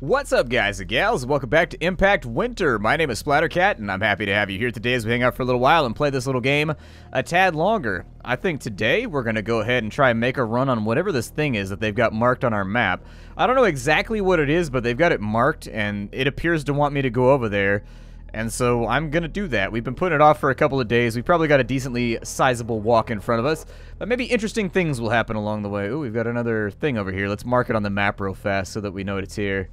What's up, guys and gals? Welcome back to Impact Winter. My name is Splattercat, and I'm happy to have you here today as we hang out for a little while and play this little game a tad longer. I think today we're going to go ahead and try and make a run on whatever this thing is that they've got marked on our map. I don't know exactly what it is, but they've got it marked, and it appears to want me to go over there, and so I'm going to do that. We've been putting it off for a couple of days. We've probably got a decently sizable walk in front of us, but maybe interesting things will happen along the way. Ooh, we've got another thing over here. Let's mark it on the map real fast so that we know it's here.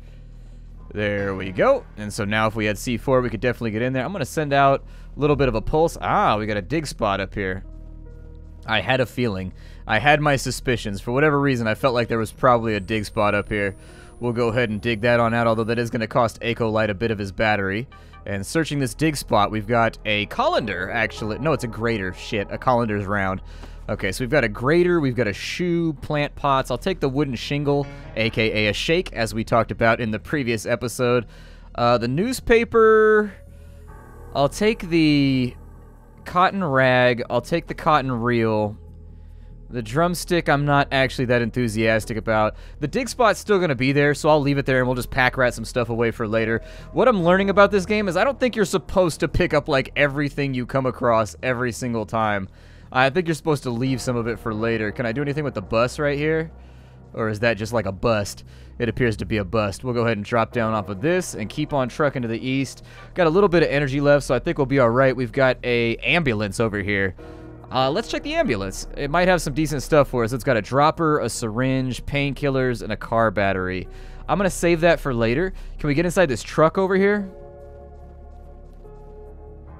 There we go. And so now if we had C4, we could definitely get in there. I'm going to send out a little bit of a pulse. Ah, we got a dig spot up here. I had a feeling. I had my suspicions. For whatever reason, I felt like there was probably a dig spot up here. We'll go ahead and dig that on out, although that is going to cost EchoLite a bit of his battery. And searching this dig spot, we've got a colander, actually. No, it's a grater. Shit, a colander's round. Okay, so we've got a grater, we've got a shoe, plant pots. I'll take the wooden shingle, a.k.a. a shake, as we talked about in the previous episode. The newspaper, I'll take the cotton rag, I'll take the cotton reel. The drumstick, I'm not actually that enthusiastic about. The dig spot's still going to be there, so I'll leave it there and we'll just pack rat some stuff away for later. What I'm learning about this game is I don't think you're supposed to pick up, like, everything you come across every single time. I think you're supposed to leave some of it for later. Can I do anything with the bus right here? Or is that just like a bust? It appears to be a bust. We'll go ahead and drop down off of this and keep on trucking to the east. Got a little bit of energy left, so I think we'll be all right. We've got an ambulance over here. Let's check the ambulance. It might have some decent stuff for us. It's got a dropper, a syringe, painkillers, and a car battery. I'm going to save that for later. Can we get inside this truck over here?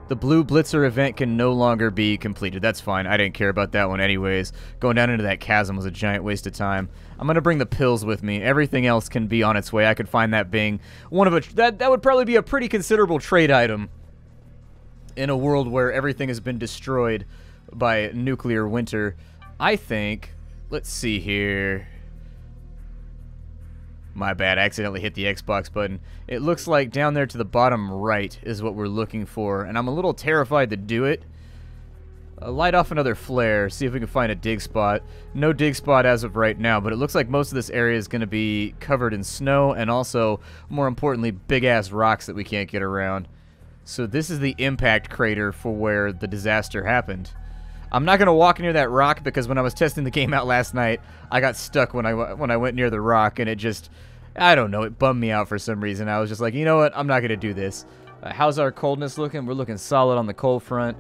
The Blue Blitzer event can no longer be completed. That's fine. I didn't care about that one anyways. Going down into that chasm was a giant waste of time. I'm going to bring the pills with me. Everything else can be on its way. I could find that being one of a... That would probably be a pretty considerable trade item in a world where everything has been destroyed by nuclear winter. I think... Let's see here... My bad, I accidentally hit the Xbox button. It looks like down there to the bottom right is what we're looking for, and I'm a little terrified to do it. Light off another flare, see if we can find a dig spot. No dig spot as of right now, but it looks like most of this area is going to be covered in snow and also, more importantly, big-ass rocks that we can't get around. So this is the impact crater for where the disaster happened. I'm not going to walk near that rock because when I was testing the game out last night, I got stuck when I went near the rock, and it just, I don't know, it bummed me out for some reason. I was just like, you know what, I'm not going to do this. How's our coldness looking? We're looking solid on the cold front.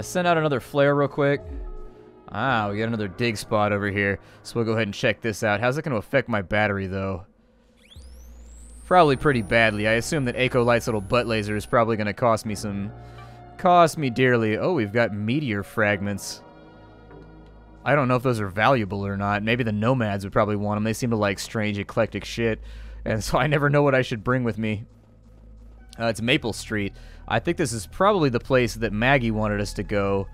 Send out another flare real quick. Ah, we got another dig spot over here, so we'll go ahead and check this out. How's it going to affect my battery, though? Probably pretty badly. I assume that EchoLite's little butt laser is probably going to cost me some... Cost me dearly. Oh, we've got meteor fragments. I don't know if those are valuable or not. Maybe the nomads would probably want them. They seem to like strange, eclectic shit. And so I never know what I should bring with me. It's Maple Street. I think this is probably the place that Maggie wanted us to go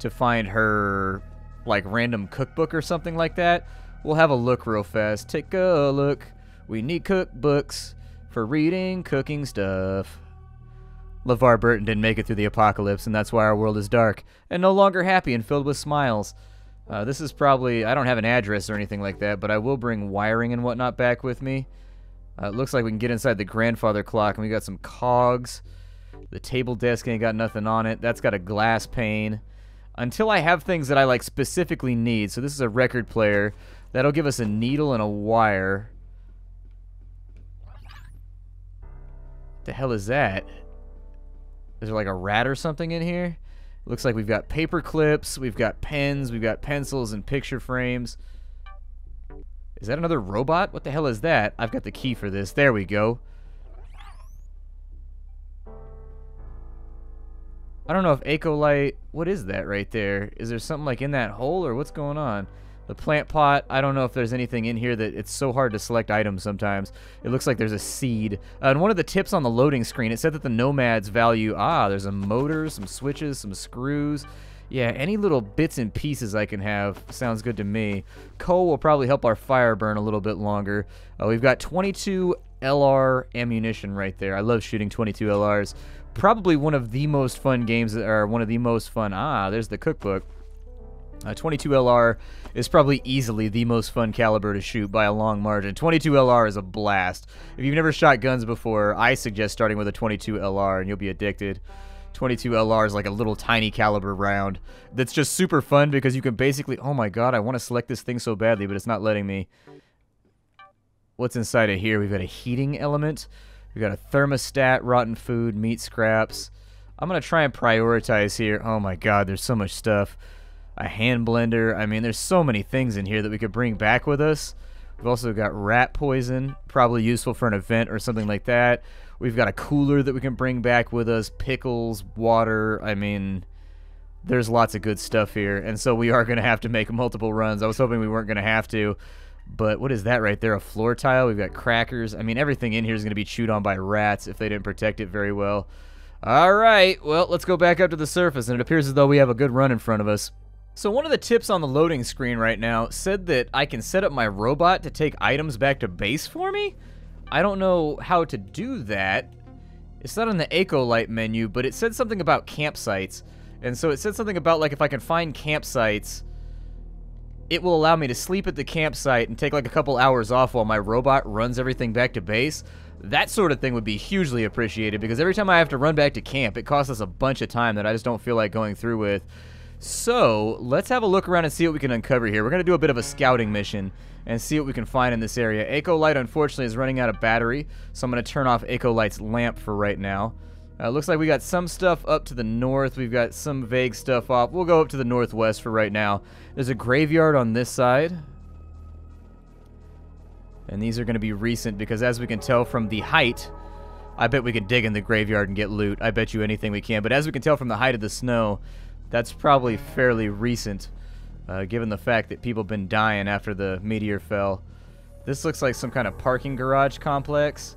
to find her, like, random cookbook or something like that. We'll have a look real fast. Take a look. We need cookbooks for reading, cooking stuff. LeVar Burton didn't make it through the apocalypse, and that's why our world is dark, and no longer happy and filled with smiles. This is probably... I don't have an address or anything like that, but I will bring wiring and whatnot back with me. It looks like we can get inside the grandfather clock, and we got some cogs. The table desk ain't got nothing on it. That's got a glass pane. Until I have things that I, like, specifically need. So this is a record player. That'll give us a needle and a wire. The hell is that? Is there like a rat or something in here? Looks like we've got paper clips, we've got pens, we've got pencils and picture frames. Is that another robot? What the hell is that? I've got the key for this. There we go. I don't know if EchoLite... What is that right there? Is there something like in that hole or what's going on? The plant pot, I don't know if there's anything in here that it's so hard to select items sometimes. It looks like there's a seed. And one of the tips on the loading screen, it said that the nomads value... Ah, there's a motor, some switches, some screws. Yeah, any little bits and pieces I can have sounds good to me. Coal will probably help our fire burn a little bit longer. We've got 22 LR ammunition right there. I love shooting 22 LRs. Probably one of the most fun games, or one of the most fun... Ah, there's the cookbook. 22LR is probably easily the most fun caliber to shoot by a long margin. 22LR is a blast. If you've never shot guns before, I suggest starting with a 22LR and you'll be addicted. 22LR is like a little tiny caliber round that's just super fun because you can basically... Oh my god, I want to select this thing so badly, but it's not letting me. What's inside of here? We've got a heating element. We've got a thermostat, rotten food, meat scraps. I'm going to try and prioritize here. Oh my god, there's so much stuff. A hand blender. I mean, there's so many things in here that we could bring back with us. We've also got rat poison, probably useful for an event or something like that. We've got a cooler that we can bring back with us, pickles, water. I mean, there's lots of good stuff here, and so we are going to have to make multiple runs. I was hoping we weren't going to have to, but what is that right there? A floor tile. We've got crackers. I mean, everything in here is going to be chewed on by rats if they didn't protect it very well. All right, well, let's go back up to the surface, and it appears as though we have a good run in front of us. So one of the tips on the loading screen right now said that I can set up my robot to take items back to base for me? I don't know how to do that. It's not on the EchoLite menu, but it said something about campsites. And so it said something about, like, if I can find campsites, it will allow me to sleep at the campsite and take, like, a couple hours off while my robot runs everything back to base. That sort of thing would be hugely appreciated, because every time I have to run back to camp, it costs us a bunch of time that I just don't feel like going through with. So, let's have a look around and see what we can uncover here. We're going to do a bit of a scouting mission and see what we can find in this area. EchoLite, unfortunately, is running out of battery, so I'm going to turn off EchoLite's lamp for right now. Looks like we got some stuff up to the north. We've got some vague stuff off. We'll go up to the northwest for right now. There's a graveyard on this side. And these are going to be recent because, as we can tell from the height, I bet we can dig in the graveyard and get loot. I bet you anything we can. But as we can tell from the height of the snow, that's probably fairly recent, given the fact that people have been dying after the meteor fell. This looks like some kind of parking garage complex.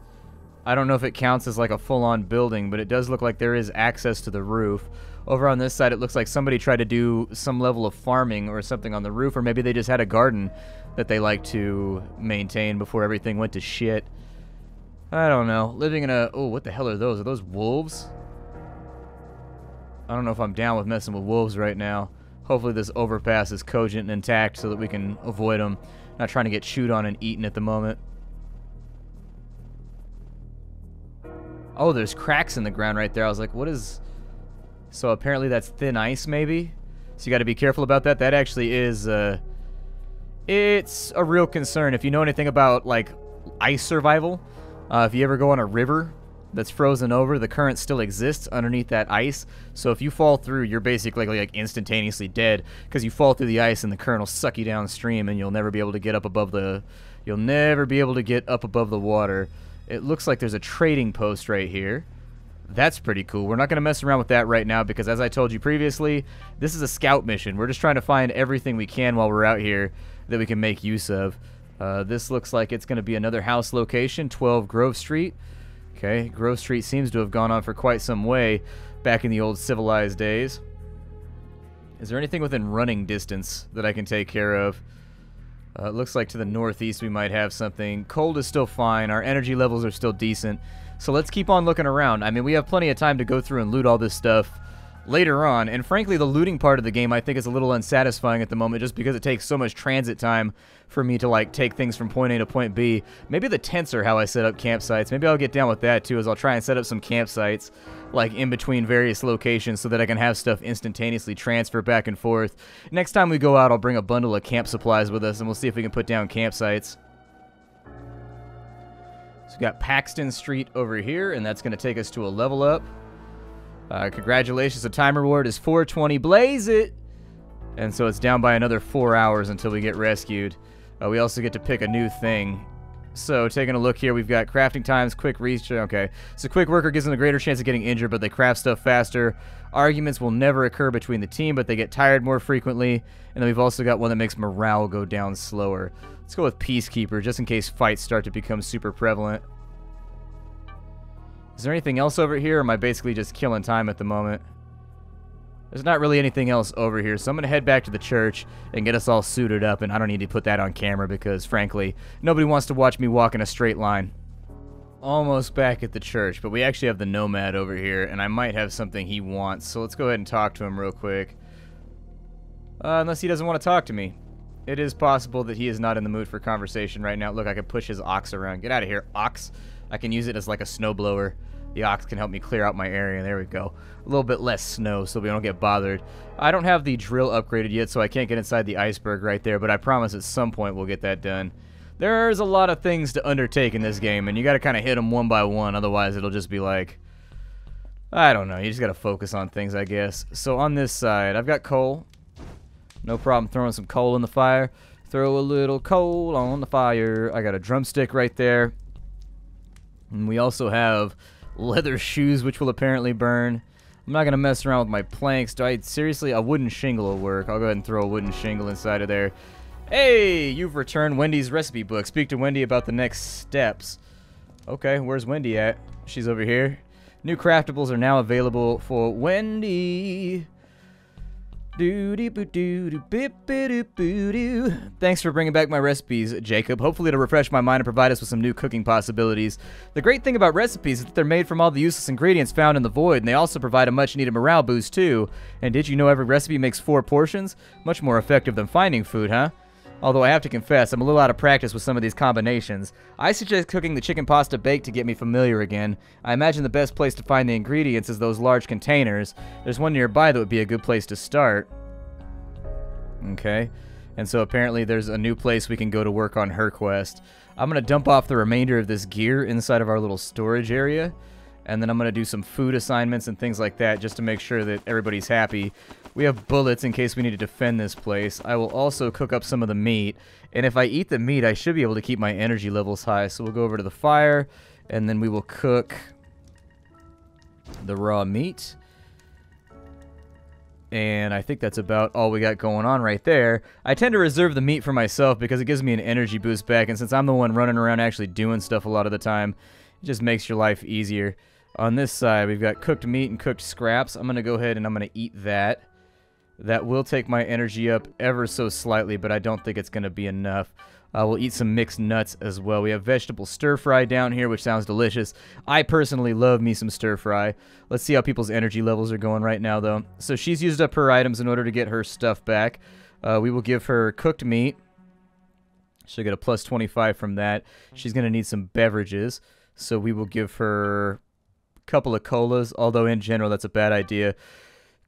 I don't know if it counts as like a full-on building, but it does look like there is access to the roof. Over on this side, it looks like somebody tried to do some level of farming or something on the roof, or maybe they just had a garden that they like to maintain before everything went to shit. I don't know. Living in a... Oh, what the hell are those? Are those wolves? I don't know if I'm down with messing with wolves right now. Hopefully this overpass is cogent and intact so that we can avoid them. Not trying to get chewed on and eaten at the moment. Oh, there's cracks in the ground right there. I was like, what is... So apparently that's thin ice, maybe? So you got to be careful about that. That actually is... It's a real concern. If you know anything about, like, ice survival, if you ever go on a river that's frozen over, the current still exists underneath that ice. So if you fall through, you're basically like instantaneously dead, because you fall through the ice and the current will suck you downstream and you'll never be able to get up above the water. It looks like there's a trading post right here. That's pretty cool. We're not going to mess around with that right now because, as I told you previously, this is a scout mission. We're just trying to find everything we can while we're out here that we can make use of. This looks like it's going to be another house location, 12 Grove Street. Okay, Grove Street seems to have gone on for quite some way back in the old civilized days. Is there anything within running distance that I can take care of? It looks like to the northeast we might have something. Cold is still fine. Our energy levels are still decent. So let's keep on looking around. I mean, we have plenty of time to go through and loot all this stuff later on. And frankly, the looting part of the game I think is a little unsatisfying at the moment just because it takes so much transit time for me to, like, take things from point A to point B. Maybe the tents are how I set up campsites. Maybe I'll get down with that too, as I'll try and set up some campsites, like, in between various locations so that I can have stuff instantaneously transfer back and forth. Next time we go out, I'll bring a bundle of camp supplies with us and we'll see if we can put down campsites. So we've got Paxton Street over here, and that's going to take us to a level up. Congratulations, the time reward is 420. Blaze it! And so it's down by another 4 hours until we get rescued. We also get to pick a new thing. So, taking a look here, we've got crafting times, quick reach. Okay, so quick worker gives them a greater chance of getting injured, but they craft stuff faster. Arguments will never occur between the team, but they get tired more frequently. And then we've also got one that makes morale go down slower. Let's go with Peacekeeper, just in case fights start to become super prevalent. Is there anything else over here, or am I basically just killing time at the moment? There's not really anything else over here, so I'm going to head back to the church and get us all suited up, and I don't need to put that on camera because, frankly, nobody wants to watch me walk in a straight line. Almost back at the church, but we actually have the Nomad over here, and I might have something he wants, so let's go ahead and talk to him real quick. Unless he doesn't want to talk to me. It is possible that he is not in the mood for conversation right now. Look, I can push his ox around. Get out of here, ox. I can use it as like a snowblower. The ox can help me clear out my area. There we go. A little bit less snow so we don't get bothered. I don't have the drill upgraded yet, so I can't get inside the iceberg right there, but I promise at some point we'll get that done. There's a lot of things to undertake in this game, and you got to kind of hit them one by one, otherwise it'll just be like... I don't know, you just got to focus on things, I guess. So on this side, I've got coal. No problem throwing some coal in the fire. Throw a little coal on the fire. I got a drumstick right there. And we also have leather shoes, which will apparently burn. I'm not going to mess around with my planks. Seriously, a wooden shingle will work. I'll go ahead and throw a wooden shingle inside of there. Hey, you've returned Wendy's recipe book. Speak to Wendy about the next steps. Okay, where's Wendy at? She's over here. New craftables are now available for Wendy. Thanks for bringing back my recipes, Jacob. Hopefully it'll refresh my mind and provide us with some new cooking possibilities. The great thing about recipes is that they're made from all the useless ingredients found in the void, and they also provide a much-needed morale boost, too. And did you know every recipe makes 4 portions? Much more effective than finding food, huh? Although I have to confess, I'm a little out of practice with some of these combinations. I suggest cooking the chicken pasta baked to get me familiar again. I imagine the best place to find the ingredients is those large containers. There's one nearby that would be a good place to start. Okay. And so apparently there's a new place we can go to work on her quest. I'm going to dump off the remainder of this gear inside of our little storage area. And then I'm going to do some food assignments and things like that just to make sure that everybody's happy. We have bullets in case we need to defend this place. I will also cook up some of the meat. And if I eat the meat, I should be able to keep my energy levels high. So we'll go over to the fire, and then we will cook the raw meat. And I think that's about all we got going on right there. I tend to reserve the meat for myself because it gives me an energy boost back. And since I'm the one running around actually doing stuff a lot of the time, it just makes your life easier. On this side, we've got cooked meat and cooked scraps. I'm going to go ahead and I'm going to eat that. That will take my energy up ever so slightly, but I don't think it's going to be enough. We'll eat some mixed nuts as well. We have vegetable stir-fry down here, which sounds delicious. I personally love me some stir-fry. Let's see how people's energy levels are going right now, though. So she's used up her items in order to get her stuff back. We will give her cooked meat. She'll get a plus 25 from that. She's going to need some beverages, so we will give her a couple of colas, although in general that's a bad idea.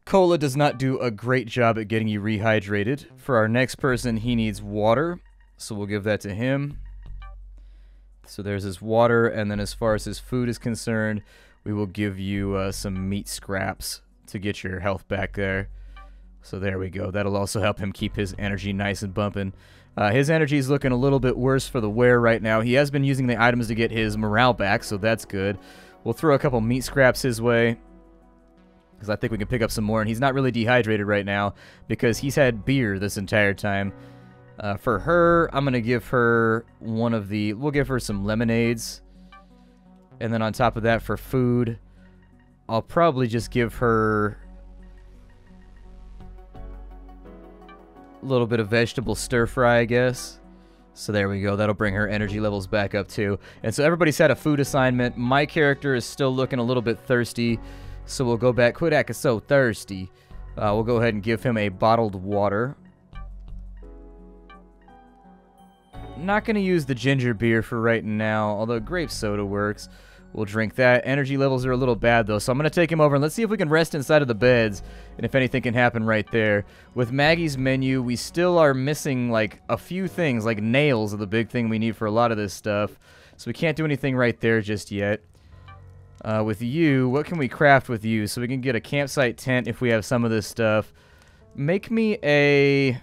Cola does not do a great job at getting you rehydrated. For our next person, he needs water. So we'll give that to him. So there's his water, and then as far as his food is concerned, we will give you some meat scraps to get your health back there. So there we go. That'll also help him keep his energy nice and bumping. His energy is looking a little bit worse for the wear right now. He has been using the items to get his morale back, so that's good. We'll throw a couple meat scraps his way, because I think we can pick up some more, and he's not really dehydrated right now because he's had beer this entire time. For her, I'm going to give her one of the... We'll give her some lemonades. And then on top of that, for food, I'll probably just give her a little bit of vegetable stir-fry, I guess. So there we go. That'll bring her energy levels back up, too. And so everybody's had a food assignment. My character is still looking a little bit thirsty, so we'll go back. Quidak is so thirsty. We'll go ahead and give him a bottled water. Not going to use the ginger beer for right now, although grape soda works. We'll drink that. Energy levels are a little bad, though, so I'm going to take him over, and let's see if we can rest inside of the beds, and if anything can happen right there. With Maggie's menu, we still are missing, like, a few things. Like, nails are the big thing we need for a lot of this stuff, so we can't do anything right there just yet. With you, what can we craft with you? So we can get a campsite tent if we have some of this stuff. Make me a...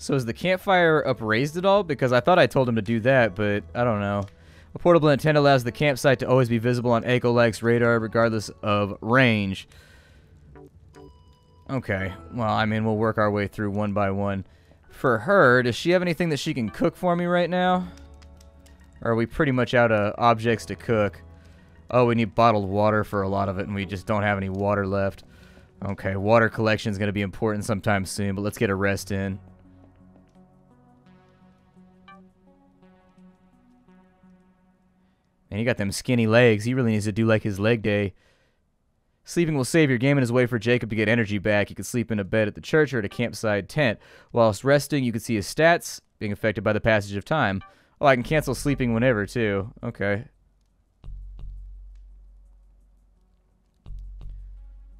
So is the campfire upraised at all? Because I thought I told him to do that, but I don't know. A portable antenna allows the campsite to always be visible on EchoLite's radar regardless of range. Okay. Well, I mean, we'll work our way through one by one. For her, does she have anything that she can cook for me right now? Or are we pretty much out of objects to cook? Oh, we need bottled water for a lot of it, and we just don't have any water left. Okay, water collection is going to be important sometime soon, but let's get a rest in. And he got them skinny legs. He really needs to do like his leg day. Sleeping will save your game and is a way for Jacob to get energy back. You can sleep in a bed at the church or at a campsite tent. Whilst resting, you can see his stats being affected by the passage of time. Oh, I can cancel sleeping whenever, too. Okay.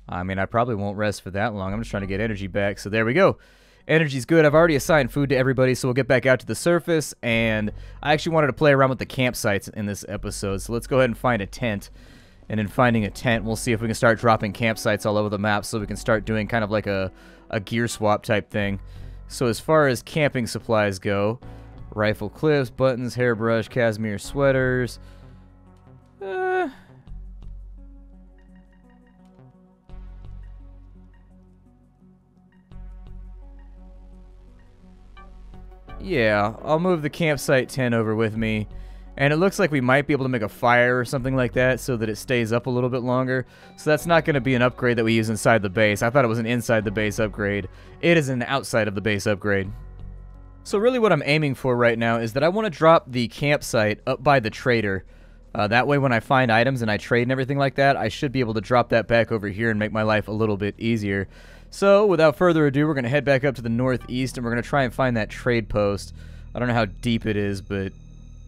I mean, I probably won't rest for that long. I'm just trying to get energy back, so there we go. Energy's good. I've already assigned food to everybody, so we'll get back out to the surface, and I actually wanted to play around with the campsites in this episode, so let's go ahead and find a tent. And in finding a tent, we'll see if we can start dropping campsites all over the map so we can start doing kind of like a gear swap type thing. So as far as camping supplies go, rifle clips, buttons, hairbrush, cashmere sweaters. Yeah, I'll move the campsite tent over with me. And it looks like we might be able to make a fire or something like that so that it stays up a little bit longer. So that's not going to be an upgrade that we use inside the base. I thought it was an inside the base upgrade. It is an outside of the base upgrade. So really what I'm aiming for right now is that I want to drop the campsite up by the trader. That way when I find items and I trade and everything like that, I should be able to drop that back over here and make my life a little bit easier. So without further ado, we're going to head back up to the northeast and we're going to try and find that trade post. I don't know how deep it is, but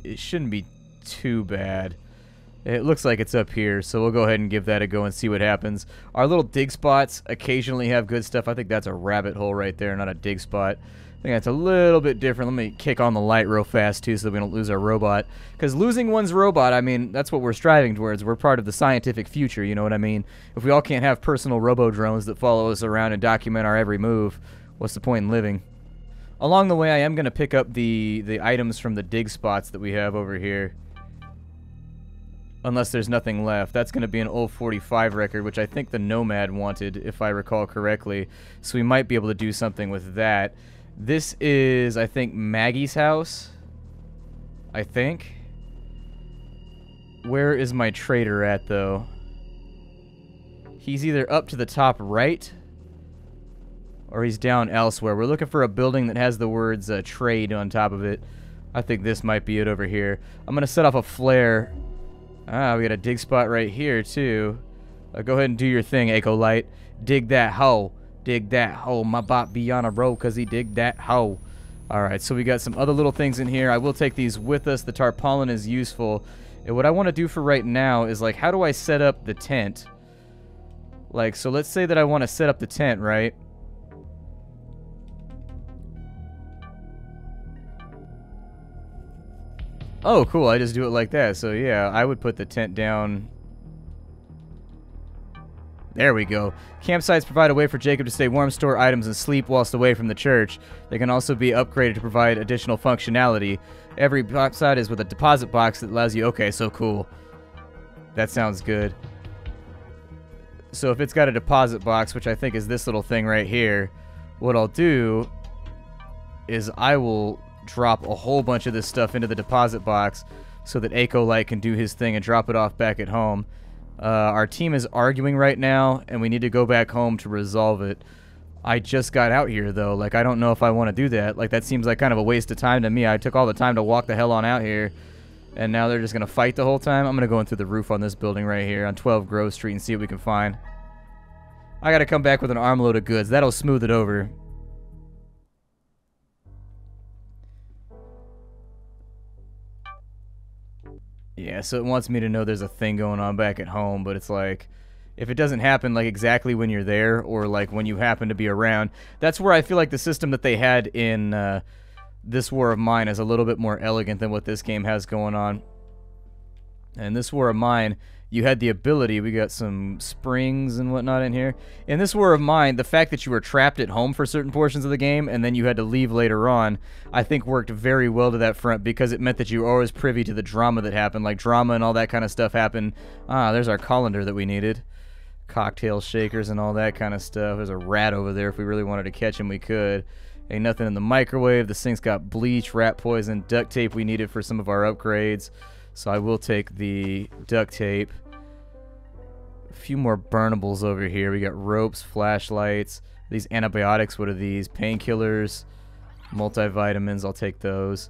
it shouldn't be too bad. It looks like it's up here, so we'll go ahead and give that a go and see what happens. Our little dig spots occasionally have good stuff. I think that's a rabbit hole right there, not a dig spot. I think that's a little bit different. Let me kick on the light real fast, too, so that we don't lose our robot. Because losing one's robot, I mean, that's what we're striving towards. We're part of the scientific future, you know what I mean? If we all can't have personal robo-drones that follow us around and document our every move, what's the point in living? Along the way, I am going to pick up the items from the dig spots that we have over here. Unless there's nothing left. That's going to be an old 45 record, which I think the Nomad wanted, if I recall correctly. So we might be able to do something with that. This is, I think, Maggie's house. I think. Where is my trader at, though? He's either up to the top right, or he's down elsewhere. We're looking for a building that has the words trade on top of it. I think this might be it over here. I'm going to set off a flare. Ah, we got a dig spot right here, too. Go ahead and do your thing, EchoLite. Dig that hole. Dig that hole. My bot be on a roll because he digged that hole. All right, so we got some other little things in here. I will take these with us. The tarpaulin is useful. And what I want to do for right now is, like, how do I set up the tent? Like, so let's say that I want to set up the tent, right? Oh, cool, I just do it like that. So, yeah, I would put the tent down. There we go. Campsites provide a way for Jacob to stay warm, store items, and sleep whilst away from the church. They can also be upgraded to provide additional functionality. Every campsite is with a deposit box that allows you... Okay, so cool. That sounds good. So if it's got a deposit box, which I think is this little thing right here, what I'll do is I will drop a whole bunch of this stuff into the deposit box so that EchoLite can do his thing and drop it off back at home. Our team is arguing right now, and we need to go back home to resolve it. I just got out here, though. Like, I don't know if I want to do that. Like, that seems like kind of a waste of time to me. I took all the time to walk the hell on out here, and now they're just going to fight the whole time? I'm going to go in through the roof on this building right here on 12 Grove Street and see what we can find. I got to come back with an armload of goods. That'll smooth it over. Yeah, so it wants me to know there's a thing going on back at home, but it's like, if it doesn't happen, like, exactly when you're there, or, like, when you happen to be around, that's where I feel like the system that they had in This War of Mine is a little bit more elegant than what this game has going on. And This War of Mine, you had the ability, we got some springs and whatnot in here. In This War of Mine, the fact that you were trapped at home for certain portions of the game and then you had to leave later on, I think worked very well to that front because it meant that you were always privy to the drama that happened, like drama and all that kind of stuff happened. Ah, there's our colander that we needed. Cocktail shakers and all that kind of stuff. There's a rat over there. If we really wanted to catch him, we could. Ain't nothing in the microwave. The sink's got bleach, rat poison, duct tape we needed for some of our upgrades. So I will take the duct tape. A few more burnables over here. We got ropes, flashlights. These antibiotics, what are these? Painkillers, multivitamins, I'll take those.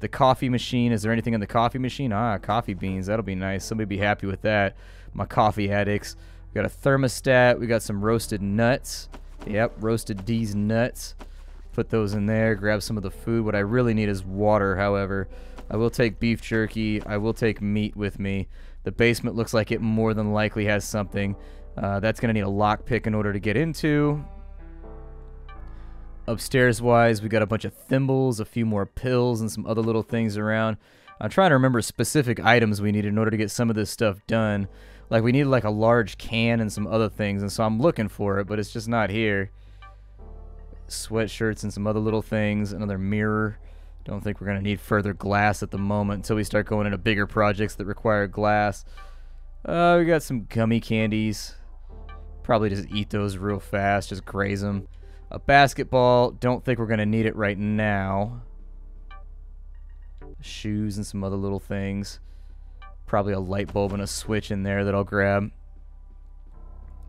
The coffee machine, is there anything in the coffee machine? Ah, coffee beans, that'll be nice. Somebody be happy with that. My coffee addicts. We got a thermostat. We got some roasted nuts. Yep, roasted these nuts. Put those in there. Grab some of the food. What I really need is water, however. I will take beef jerky. I will take meat with me. The basement looks like it more than likely has something. That's going to need a lockpick in order to get into. Upstairs-wise, we got a bunch of thimbles, a few more pills, and some other little things around. I'm trying to remember specific items we needed in order to get some of this stuff done. Like, we needed, like, a large can and some other things, and so I'm looking for it, but it's just not here. Sweatshirts and some other little things, another mirror. Don't think we're going to need further glass at the moment until we start going into bigger projects that require glass. We got some gummy candies. Probably just eat those real fast, just graze them. A basketball. Don't think we're going to need it right now. Shoes and some other little things. Probably a light bulb and a switch in there that I'll grab.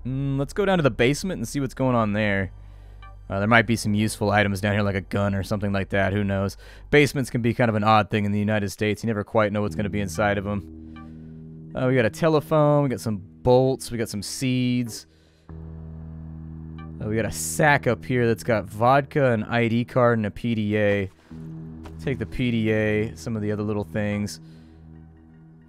Let's go down to the basement and see what's going on there. There might be some useful items down here, like a gun or something like that. Who knows? Basements can be kind of an odd thing in the United States. You never quite know what's going to be inside of them. We got a telephone. We got some bolts. We got some seeds. We got a sack up here that's got vodka, an ID card, and a PDA. Take the PDA, some of the other little things.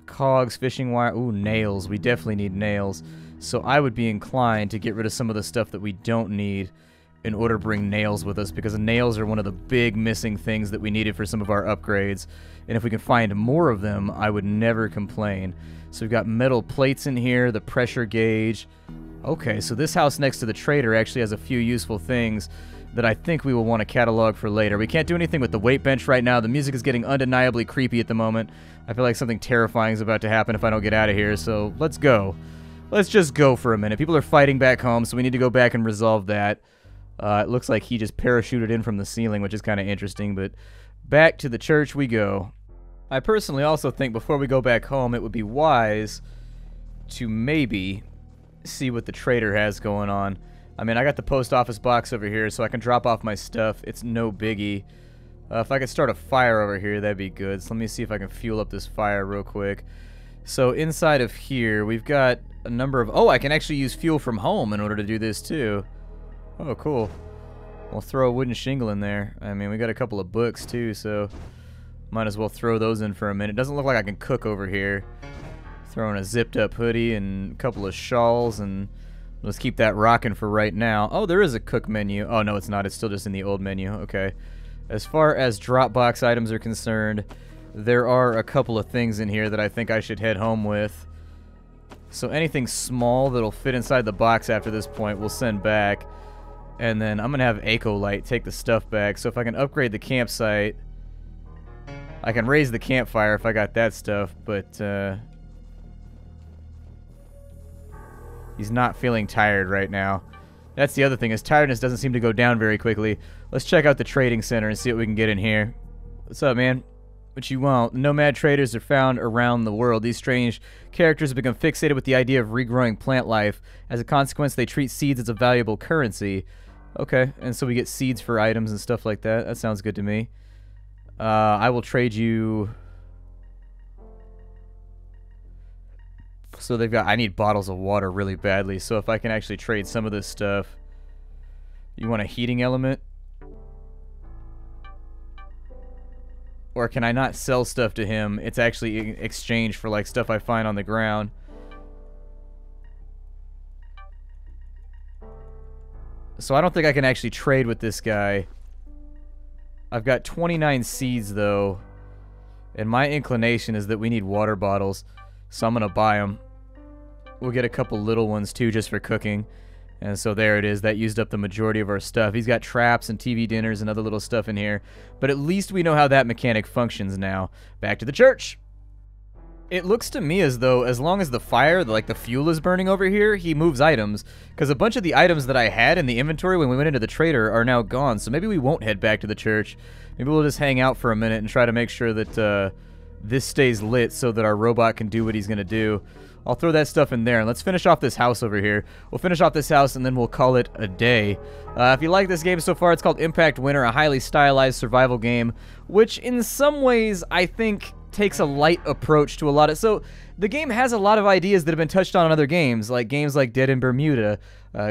Cogs, fishing wire. Ooh, nails. We definitely need nails. So I would be inclined to get rid of some of the stuff that we don't need in order to bring nails with us, because nails are one of the big missing things that we needed for some of our upgrades. And if we can find more of them, I would never complain. So we've got metal plates in here, the pressure gauge. Okay, so this house next to the trader actually has a few useful things that I think we will want to catalog for later. We can't do anything with the weight bench right now. The music is getting undeniably creepy at the moment. I feel like something terrifying is about to happen if I don't get out of here, so let's go. Let's just go for a minute. People are fighting back home, so we need to go back and resolve that. It looks like he just parachuted in from the ceiling, which is kind of interesting, but back to the church we go. I personally also think before we go back home, it would be wise to maybe see what the trader has going on. I mean, I got the post office box over here, so I can drop off my stuff. It's no biggie. If I could start a fire over here, that'd be good. So let me see if I can fuel up this fire real quick. So inside of here, we've got a number of... Oh, I can actually use fuel from home in order to do this too. Oh, cool. We'll throw a wooden shingle in there. I mean, we got a couple of books too, so might as well throw those in for a minute. It doesn't look like I can cook over here. Throwing a zipped-up hoodie and a couple of shawls, and let's keep that rocking for right now. Oh, there is a cook menu. Oh, no, it's not. It's still just in the old menu. Okay. As far as Dropbox items are concerned, there are a couple of things in here that I think I should head home with. So anything small that'll fit inside the box after this point, we'll send back. And then I'm going to have EchoLite take the stuff back. So if I can upgrade the campsite, I can raise the campfire if I got that stuff, but... He's not feeling tired right now. That's the other thing, is tiredness doesn't seem to go down very quickly. Let's check out the trading center and see what we can get in here. What's up, man? What you want? Nomad traders are found around the world. These strange characters have become fixated with the idea of regrowing plant life. As a consequence, they treat seeds as a valuable currency. Okay, and so we get seeds for items and stuff like that. That sounds good to me. I will trade you... So they've got, I need bottles of water really badly, so if I can actually trade some of this stuff. You want a heating element? Or can I not sell stuff to him? It's actually in exchange for like stuff I find on the ground. So I don't think I can actually trade with this guy. I've got 29 seeds though, and my inclination is that we need water bottles. So I'm going to buy them. We'll get a couple little ones too, just for cooking. And so there it is. That used up the majority of our stuff. He's got traps and TV dinners and other little stuff in here. But at least we know how that mechanic functions now. Back to the church. It looks to me as though as long as the fire, like the fuel is burning over here, he moves items. Because a bunch of the items that I had in the inventory when we went into the trader are now gone. So maybe we won't head back to the church. Maybe we'll just hang out for a minute and try to make sure that... this stays lit so that our robot can do what he's going to do. I'll throw that stuff in there, and let's finish off this house over here. We'll finish off this house, and then we'll call it a day. If you like this game so far, it's called Impact Winter, a highly stylized survival game, which in some ways I think takes a light approach to a lot of... So, the game has a lot of ideas that have been touched on in other games like Dead in Bermuda,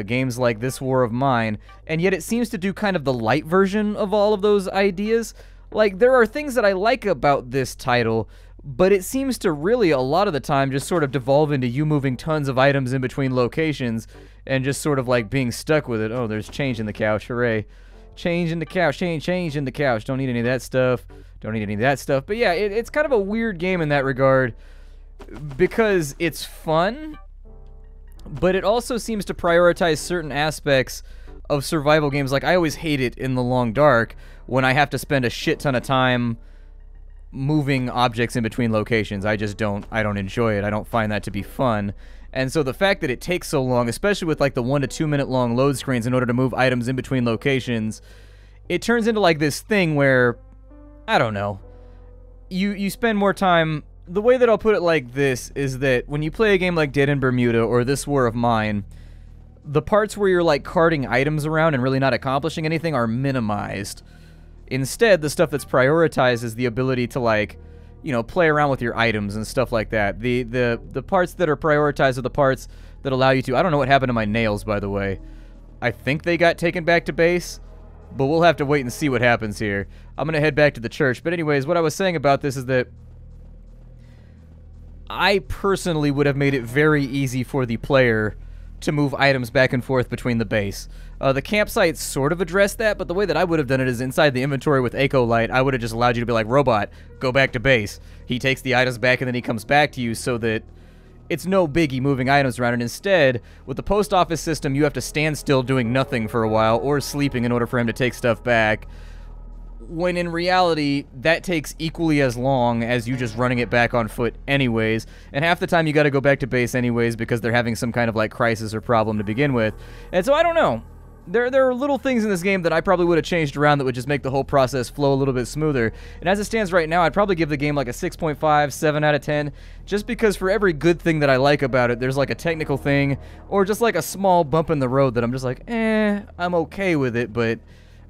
games like This War of Mine, and yet it seems to do kind of the light version of all of those ideas. Like, there are things that I like about this title, but it seems to really, a lot of the time, just sort of devolve into you moving tons of items in between locations, and just sort of, like, being stuck with it. Oh, there's change in the couch, hooray. Change in the couch, change in the couch. Don't need any of that stuff. Don't need any of that stuff. But yeah, it's kind of a weird game in that regard because it's fun, but it also seems to prioritize certain aspects of survival games. Like, I always hate it in The Long Dark when I have to spend a shit ton of time moving objects in between locations. I just don't enjoy it. I don't find that to be fun. And so the fact that it takes so long, especially with like the 1 to 2 minute long load screens in order to move items in between locations, it turns into like this thing where, I don't know, you spend more time. The way that I'll put it like this is that when you play a game like Dead in Bermuda or This War of Mine, the parts where you're like carting items around and really not accomplishing anything are minimized. Instead, the stuff that's prioritized is the ability to like, you know, play around with your items and stuff like that. The parts that are prioritized are the parts that allow you to... I don't know what happened to my nails, by the way. I think they got taken back to base, but we'll have to wait and see what happens here. I'm gonna head back to the church. But anyways, what I was saying about this is that I personally would have made it very easy for the player to move items back and forth between the base. The campsite sort of addressed that, but the way that I would have done it is inside the inventory with EchoLite, I would have just allowed you to be like, robot, go back to base. He takes the items back and then he comes back to you, so that it's no biggie moving items around. And instead, with the post office system, you have to stand still doing nothing for a while or sleeping in order for him to take stuff back, when in reality, that takes equally as long as you just running it back on foot anyways, and half the time you gotta go back to base anyways because they're having some kind of like crisis or problem to begin with. And so I don't know. There are little things in this game that I probably would have changed around that would just make the whole process flow a little bit smoother. And as it stands right now, I'd probably give the game like a 6.5, 7 out of 10, just because for every good thing that I like about it, there's like a technical thing, or just like a small bump in the road that I'm just like, eh, I'm okay with it, but...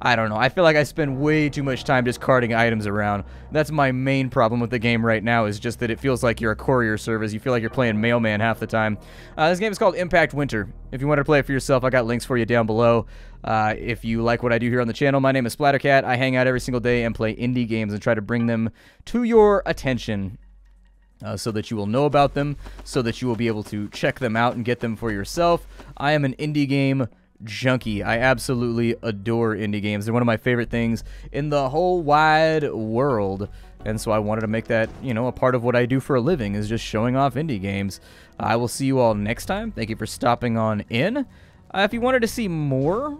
I don't know. I feel like I spend way too much time just carting items around. That's my main problem with the game right now, is just that it feels like you're a courier service. You feel like you're playing mailman half the time. This game is called Impact Winter. If you want to play it for yourself, I got links for you down below. If you like what I do here on the channel, my name is Splattercat. I hang out every single day and play indie games and try to bring them to your attention. So that you will know about them, so that you will be able to check them out and get them for yourself. I am an indie game junkie. I absolutely adore indie games. They're one of my favorite things in the whole wide world. And so I wanted to make that, you know, a part of what I do for a living, is just showing off indie games. I will see you all next time. Thank you for stopping on in. If you wanted to see more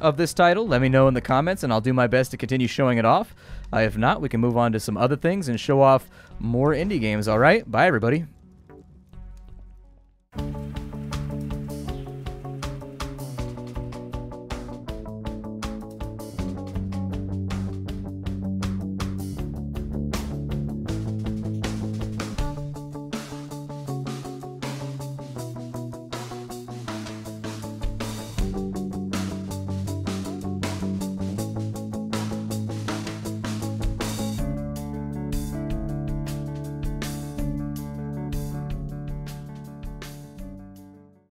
of this title, let me know in the comments and I'll do my best to continue showing it off. If not, we can move on to some other things and show off more indie games. All right, bye everybody.